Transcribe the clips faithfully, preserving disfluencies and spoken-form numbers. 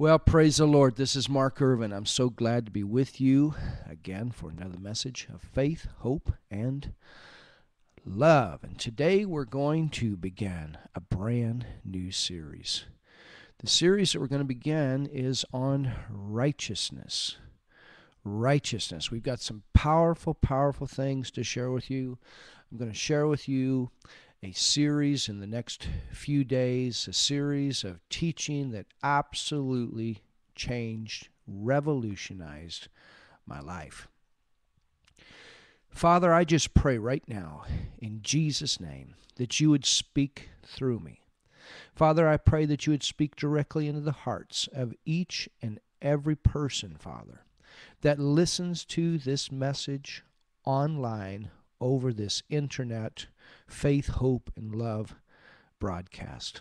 Well, praise the Lord. This is Mark Irvin. I'm so glad to be with you again for another message of faith, hope, and love. And today we're going to begin a brand new series. The series that we're going to begin is on righteousness. Righteousness. We've got some powerful, powerful things to share with you. I'm going to share with you a series in the next few days, a series of teaching that absolutely changed, revolutionized my life. Father, I just pray right now in Jesus' name that you would speak through me. Father, I pray that you would speak directly into the hearts of each and every person, Father, that listens to this message online over this internet faith, hope, and love broadcast.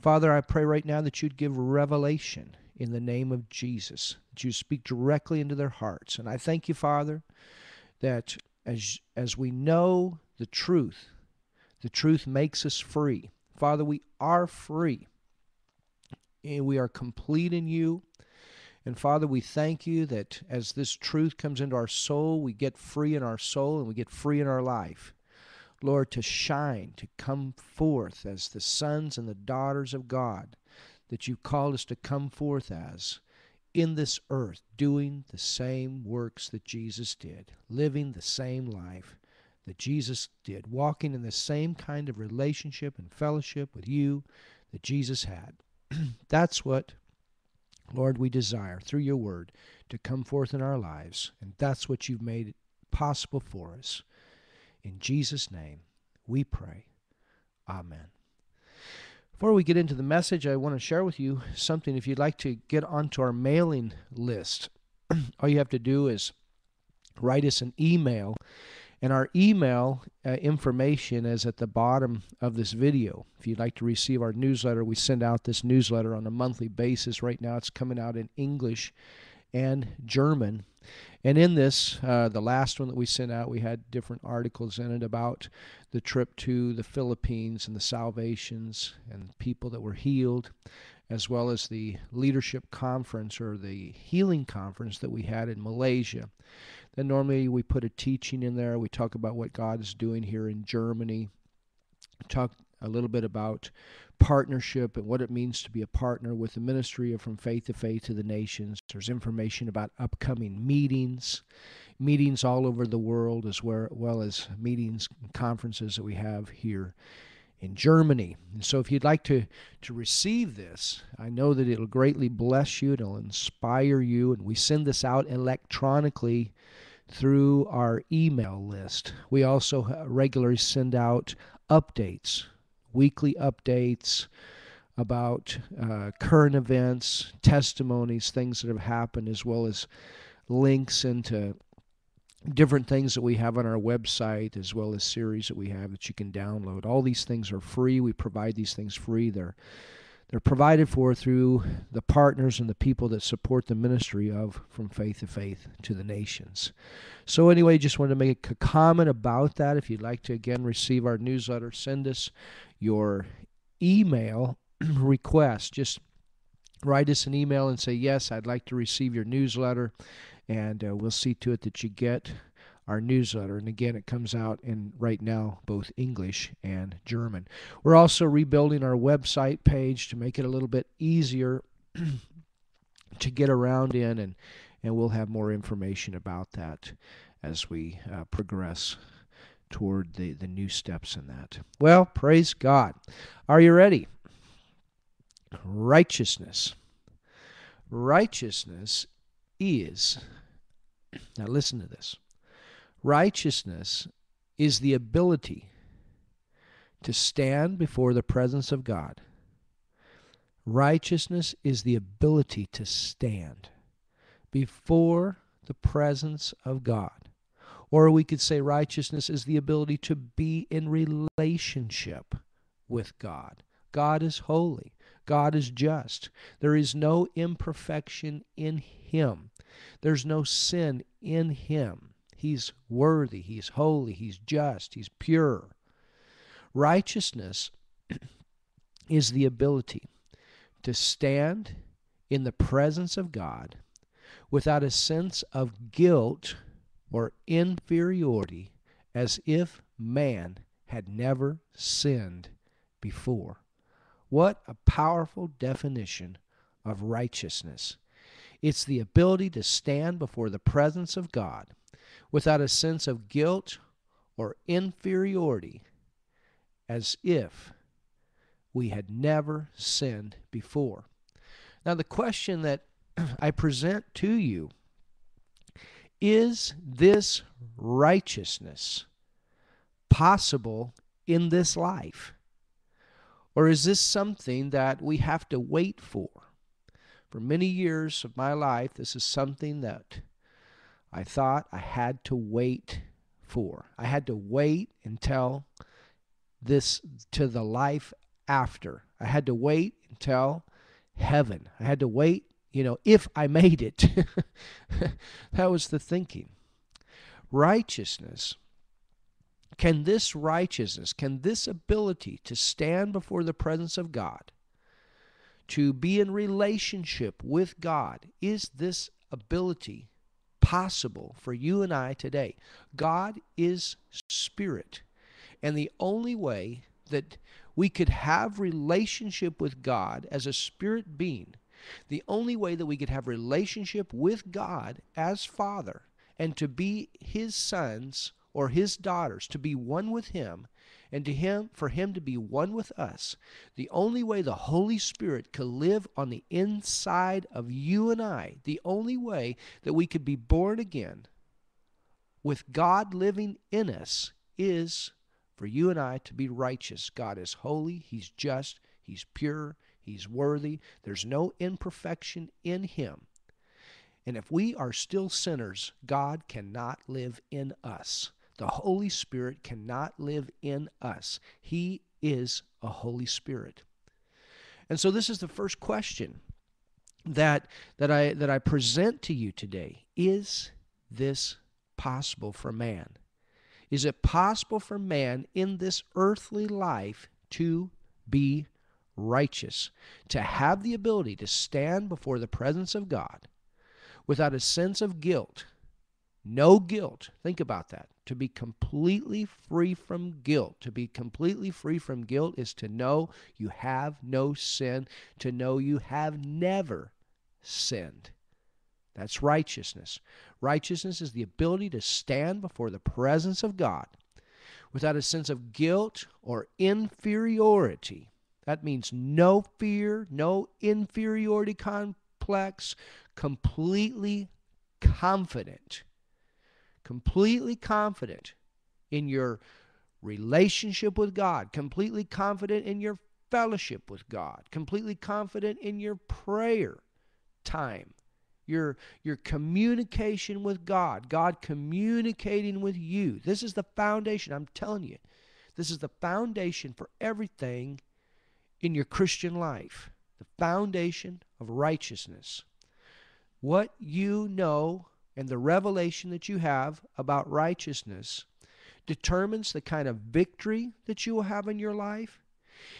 Father, I pray right now that you'd give revelation in the name of Jesus, that you speak directly into their hearts. And I thank you, Father, that as, as we know the truth, the truth makes us free. Father, we are free, and we are complete in you. And Father, we thank you that as this truth comes into our soul, we get free in our soul and we get free in our life. Lord, to shine, to come forth as the sons and the daughters of God that you called us to come forth as in this earth, doing the same works that Jesus did, living the same life that Jesus did, walking in the same kind of relationship and fellowship with you that Jesus had. That's what, Lord, we desire through your word to come forth in our lives, and that's what you've made possible for us. In Jesus' name, we pray. Amen. Before we get into the message, I want to share with you something. If you'd like to get onto our mailing list, all you have to do is write us an email, and our email uh, information is at the bottom of this video. If you'd like to receive our newsletter, we send out this newsletter on a monthly basis. Right now, it's coming out in English and German. And in this, uh, the last one that we sent out, we had different articles in it about the trip to the Philippines and the salvations and people that were healed, as well as the leadership conference or the healing conference that we had in Malaysia. Then normally we put a teaching in there. We talk about what God is doing here in Germany, talk a little bit about partnership and what it means to be a partner with the ministry of From Faith to Faith to the Nations. There's information about upcoming meetings, meetings all over the world, as well as meetings and conferences that we have here in Germany. And so if you'd like to, to receive this, I know that it'll greatly bless you, it'll inspire you, and we send this out electronically through our email list. We also regularly send out updates, weekly updates about uh, current events, testimonies, things that have happened, as well as links into different things that we have on our website, as well as series that we have that you can download. All these things are free. We provide these things free. They're, they're provided for through the partners and the people that support the ministry of From Faith to Faith to the Nations. So anyway, just wanted to make a comment about that. If you'd like to, again, receive our newsletter, send us your email request. Just write us an email and say, yes, I'd like to receive your newsletter, and uh, we'll see to it that you get our newsletter. And again, it comes out in right now both English and German. We're also rebuilding our website page to make it a little bit easier to get around in, and, and we'll have more information about that as we uh, progress toward the, the new steps in that. Well, praise God. Are you ready? Righteousness. Righteousness is, now listen to this, righteousness is the ability to stand before the presence of God. Righteousness is the ability to stand before the presence of God. Or we could say righteousness is the ability to be in relationship with God. God is holy. God is just. There is no imperfection in him. There's no sin in him. He's worthy. He's holy. He's just. He's pure. Righteousness is the ability to stand in the presence of God without a sense of guilt or inferiority, as if man had never sinned before. What a powerful definition of righteousness. It's the ability to stand before the presence of God without a sense of guilt or inferiority, as if we had never sinned before. Now, the question that I present to you is, this righteousness possible in this life? Or is this something that we have to wait for? For many years of my life, this is something that I thought I had to wait for. I had to wait until this, to the life after. I had to wait until heaven. I had to wait, you know, if I made it. That was the thinking. Righteousness. Can this righteousness, can this ability to stand before the presence of God, to be in relationship with God, is this ability possible for you and I today? God is spirit. And the only way that we could have relationship with God as a spirit being, the only way that we could have relationship with God as Father and to be His sons or His daughters, to be one with Him, and to Him, for Him to be one with us, the only way the Holy Spirit could live on the inside of you and I, the only way that we could be born again with God living in us, is for you and I to be righteous. God is holy, He's just, He's pure, He's worthy. There's no imperfection in Him. And if we are still sinners, God cannot live in us. The Holy Spirit cannot live in us. He is a Holy Spirit. And so this is the first question that, that, I, that I present to you today. Is this possible for man? Is it possible for man in this earthly life to be righteous, to have the ability to stand before the presence of God without a sense of guilt? No guilt. Think about that. To be completely free from guilt. To be completely free from guilt is to know you have no sin, to know you have never sinned. That's righteousness. Righteousness is the ability to stand before the presence of God without a sense of guilt or inferiority. That means no fear, no inferiority complex, completely confident. Completely confident in your relationship with God, completely confident in your fellowship with God, completely confident in your prayer time, your, your communication with God, God communicating with you. This is the foundation, I'm telling you. This is the foundation for everything in your Christian life, the foundation of righteousness. What you know and the revelation that you have about righteousness determines the kind of victory that you will have in your life.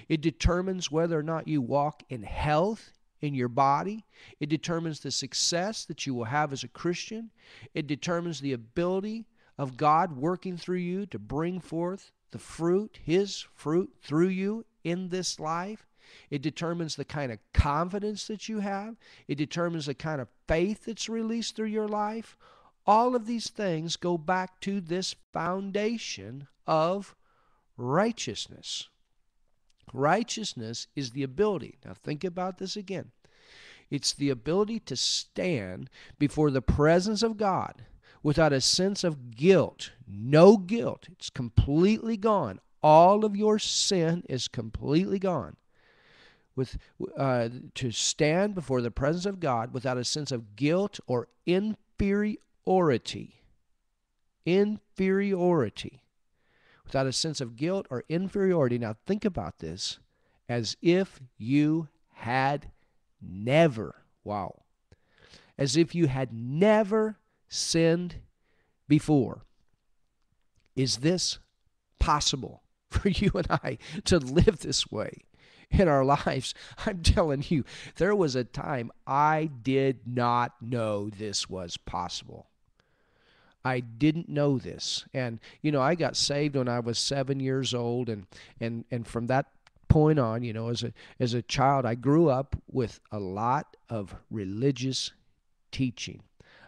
It determines whether or not you walk in health in your body. It determines the success that you will have as a Christian. It determines the ability of God working through you to bring forth the fruit, His fruit through you in this life. It determines the kind of confidence that you have. It determines the kind of faith that's released through your life. All of these things go back to this foundation of righteousness. Righteousness is the ability. Now think about this again. It's the ability to stand before the presence of God without a sense of guilt. No guilt. It's completely gone. All of your sin is completely gone. With, uh, to stand before the presence of God without a sense of guilt or inferiority. Inferiority. Without a sense of guilt or inferiority. Now think about this. As if you had never, wow. As if you had never sinned before. Is this possible for you and I to live this way? in our lives. I'm telling you, there was a time I did not know this was possible. I didn't know this. And, you know, I got saved when I was seven years old. And, and, and from that point on, you know, as a, as a child, I grew up with a lot of religious teaching.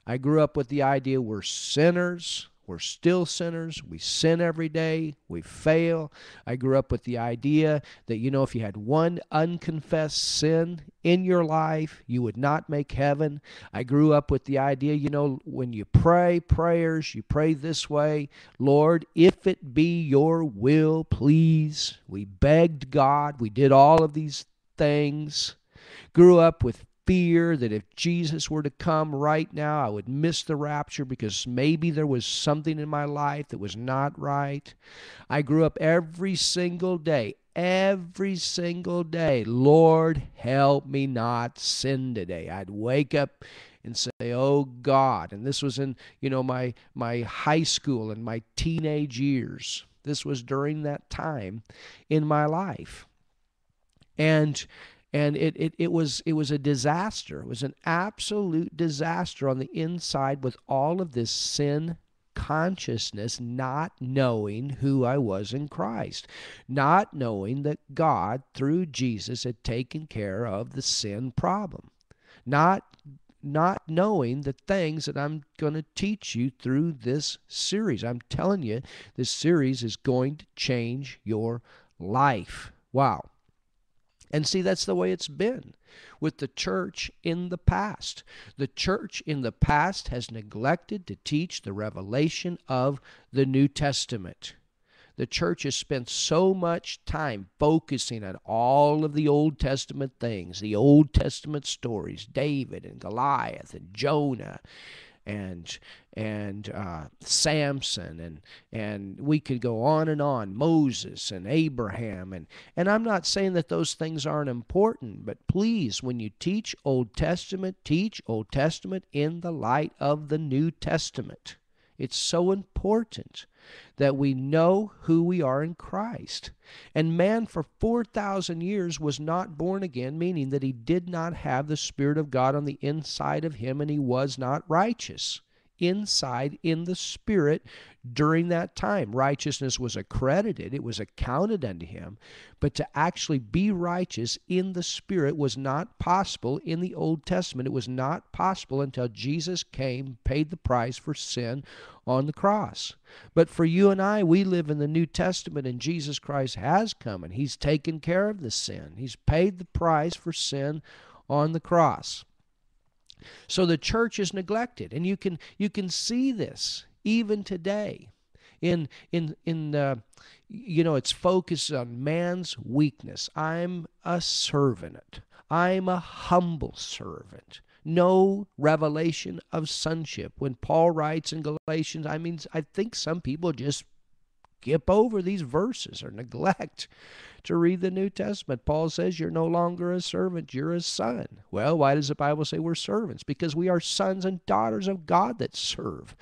I grew up with the idea we're sinners. We're still sinners. We sin every day. We fail. I grew up with the idea that, you know, if you had one unconfessed sin in your life, you would not make heaven. I grew up with the idea, you know, when you pray prayers, you pray this way: Lord, if it be your will, please. We begged God. We did all of these things. Grew up with fear that if Jesus were to come right now, I would miss the rapture because maybe there was something in my life that was not right. I grew up every single day, every single day, Lord, help me not sin today. I'd wake up and say, oh God. And this was in, you know, my, my high school and my teenage years. This was during that time in my life. And And it, it, it was it was a disaster. It was an absolute disaster on the inside with all of this sin consciousness, not knowing who I was in Christ, not knowing that God, through Jesus, had taken care of the sin problem, not not knowing the things that I'm going to teach you through this series. I'm telling you, this series is going to change your life. Wow. And see, that's the way it's been with the church in the past. The church in the past has neglected to teach the revelation of the New Testament. The church has spent so much time focusing on all of the Old Testament things, the Old Testament stories, David and Goliath and Jonah and and uh, Samson, and and we could go on and on, Moses and Abraham, and and I'm not saying that those things aren't important, but please, when you teach Old Testament, teach Old Testament in the light of the New Testament. It's so important that we know who we are in Christ. And man for four thousand years was not born again, meaning that he did not have the Spirit of God on the inside of him, and he was not righteous inside in the Spirit during that time. Righteousness was accredited, it was accounted unto him, but to actually be righteous in the Spirit was not possible in the Old Testament. It was not possible until Jesus came, paid the price for sin on the cross. But for you and I, we live in the New Testament, and Jesus Christ has come, and he's taken care of the sin. He's paid the price for sin on the cross. So the church is neglected, and you can you can see this even today. In in in uh, you know, it's focused on man's weakness. I'm a servant. I'm a humble servant. No revelation of sonship. When Paul writes in Galatians, I mean, I think some people just skip over these verses or neglect to read the New Testament. Paul says you're no longer a servant, you're a son. Well, why does the Bible say we're servants? Because we are sons and daughters of God that serve.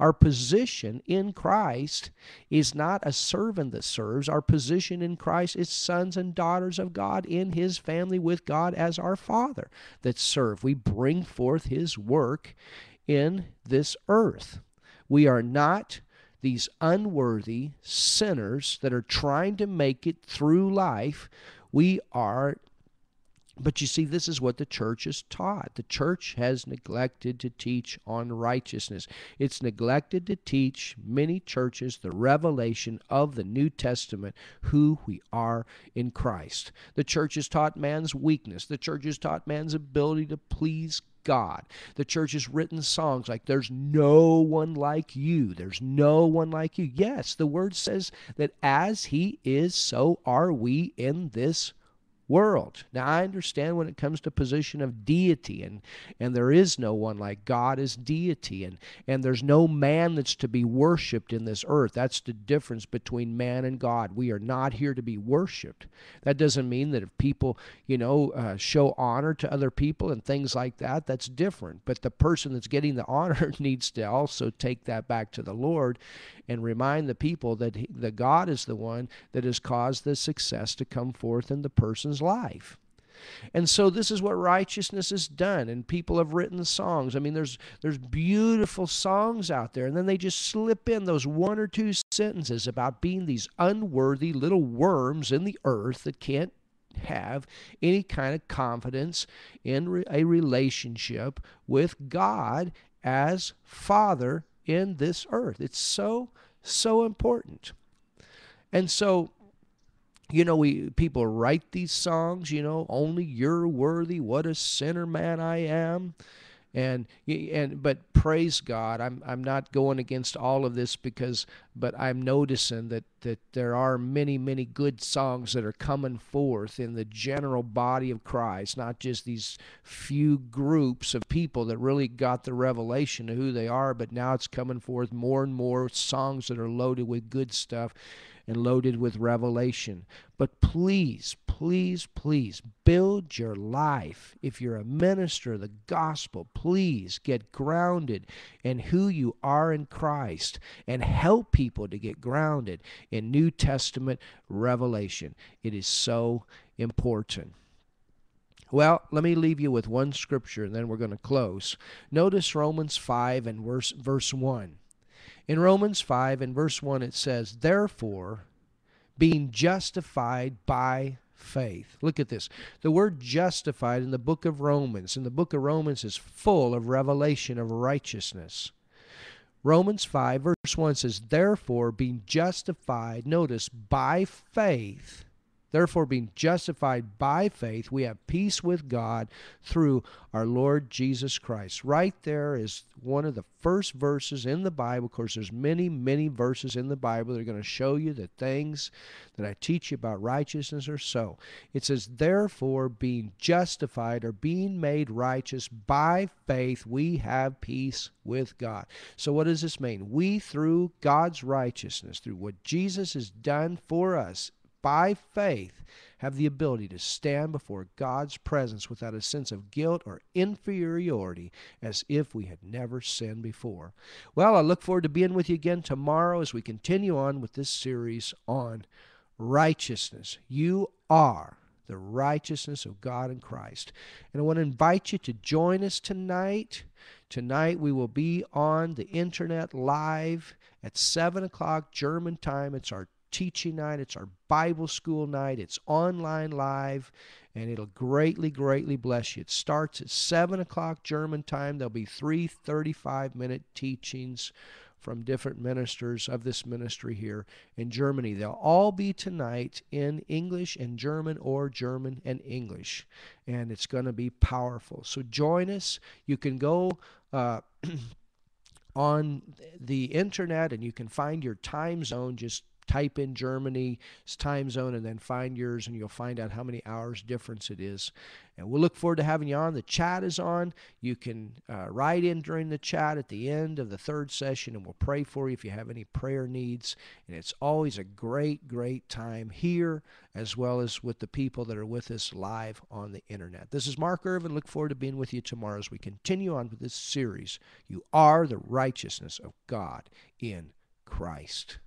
Our position in Christ is not a servant that serves. Our position in Christ is sons and daughters of God in his family with God as our Father that serve. We bring forth his work in this earth. We are not these unworthy sinners that are trying to make it through life. We are, but you see, this is what the church is taught. The church has neglected to teach on righteousness. It's neglected to teach many churches the revelation of the New Testament, who we are in Christ. The church has taught man's weakness. The church has taught man's ability to please God. God. The church has written songs like, there's no one like you. There's no one like you. Yes, the word says that as he is, so are we in this world. Now, I understand when it comes to position of deity, and, and there is no one like God as deity, and, and there's no man that's to be worshipped in this earth. That's the difference between man and God. We are not here to be worshipped. That doesn't mean that if people, you know, uh, show honor to other people and things like that, that's different. But the person that's getting the honor needs to also take that back to the Lord and remind the people that he, the God is the one that has caused the success to come forth in the person's person's life. And so this is what righteousness has done, and people have written songs. I mean, there's there's beautiful songs out there, and then they just slip in those one or two sentences about being these unworthy little worms in the earth that can't have any kind of confidence in re- a relationship with God as Father in this earth. It's so, so important. And so, you know, we people write these songs, you know, only you're worthy, what a sinner man I am. And and but praise God, I'm I'm not going against all of this, because but I'm noticing that that there are many many good songs that are coming forth in the general body of Christ, not just these few groups of people that really got the revelation of who they are, but now it's coming forth more and more songs that are loaded with good stuff and loaded with revelation. But please, please, please build your life. If you're a minister of the gospel, please get grounded in who you are in Christ, and help people to get grounded in New Testament revelation. It is so important. Well, let me leave you with one scripture, and then we're going to close. Notice Romans five and verse, verse one. In Romans five and verse one, it says, therefore, being justified by faith. Look at this. The word justified in the book of Romans, and the book of Romans is full of revelation of righteousness. Romans five verse one says, therefore, being justified, notice, by faith, therefore being justified by faith, we have peace with God through our Lord Jesus Christ. Right there is one of the first verses in the Bible. Of course, there's many, many verses in the Bible that are going to show you the things that I teach you about righteousness are so. It says, therefore, being justified or being made righteous by faith, we have peace with God. So what does this mean? We, through God's righteousness, through what Jesus has done for us, by faith, have the ability to stand before God's presence without a sense of guilt or inferiority, as if we had never sinned before. Well, I look forward to being with you again tomorrow as we continue on with this series on righteousness. You are the righteousness of God in Christ. And I want to invite you to join us tonight. Tonight we will be on the internet live at seven o'clock German time. It's our teaching night, it's our Bible school night, it's online live, and it'll greatly, greatly bless you. It starts at seven o'clock German time. There'll be three thirty-five minute teachings from different ministers of this ministry here in Germany. They'll all be tonight in English and German, or German and English, and it's going to be powerful. So join us. You can go uh, on the internet, and you can find your time zone. Just type in Germany's time zone and then find yours, and you'll find out how many hours difference it is. And we'll look forward to having you on. The chat is on. You can uh, write in during the chat at the end of the third session, and we'll pray for you if you have any prayer needs. And it's always a great, great time here, as well as with the people that are with us live on the internet. This is Mark Irvin. Look forward to being with you tomorrow as we continue on with this series. You are the righteousness of God in Christ.